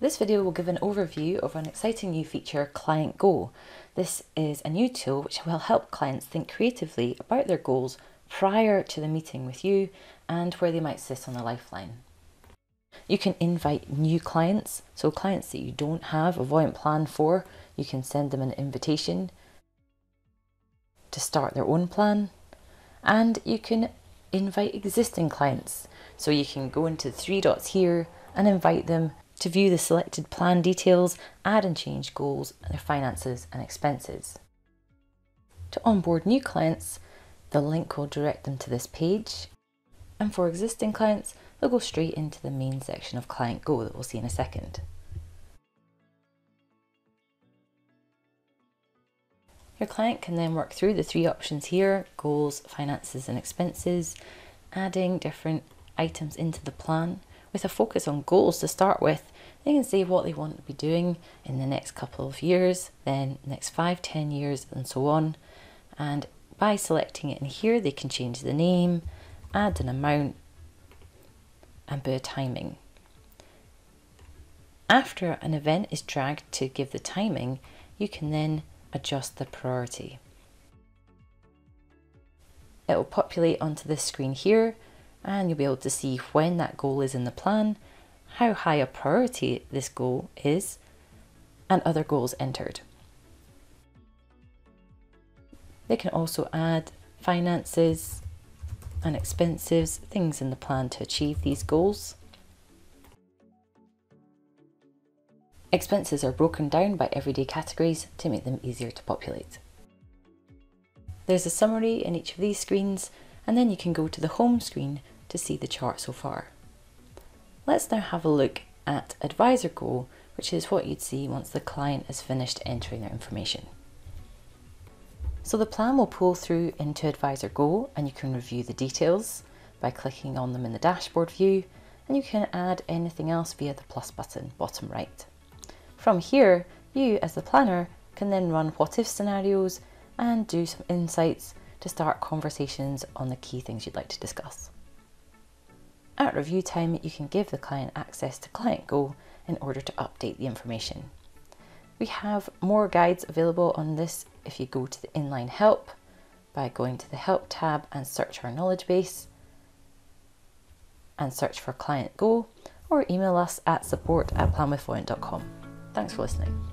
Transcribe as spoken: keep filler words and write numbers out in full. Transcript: This video will give an overview of an exciting new feature, Client Go. This is a new tool which will help clients think creatively about their goals prior to the meeting with you and where they might sit on the lifeline. You can invite new clients, so clients that you don't have a Voyant plan for, you can send them an invitation to start their own plan, and you can invite existing clients. So you can go into the three dots here and invite them to view the selected plan details, add and change goals, and their finances and expenses. To onboard new clients, the link will direct them to this page. And for existing clients, they'll go straight into the main section of Client Go that we'll see in a second. Your client can then work through the three options here, goals, finances and expenses, adding different items into the plan. With a focus on goals to start with, they can say what they want to be doing in the next couple of years, then next five, ten years and so on. And by selecting it in here, they can change the name, add an amount and put a timing. After an event is dragged to give the timing, you can then adjust the priority. It will populate onto this screen here, and you'll be able to see when that goal is in the plan, how high a priority this goal is, and other goals entered. They can also add finances and expenses, things in the plan to achieve these goals. Expenses are broken down by everyday categories to make them easier to populate. There's a summary in each of these screens, and then you can go to the home screen to see the chart so far. Let's now have a look at Advisor Goal, which is what you'd see once the client has finished entering their information. So the plan will pull through into Advisor Goal, and you can review the details by clicking on them in the dashboard view, and you can add anything else via the plus button bottom right. From here, you as the planner can then run what-if scenarios and do some insights to start conversations on the key things you'd like to discuss. At review time, you can give the client access to Client Go in order to update the information. We have more guides available on this if you go to the inline help by going to the help tab and search our knowledge base and search for Client Go, or email us at support at plan with voyant dot com. Thanks for listening.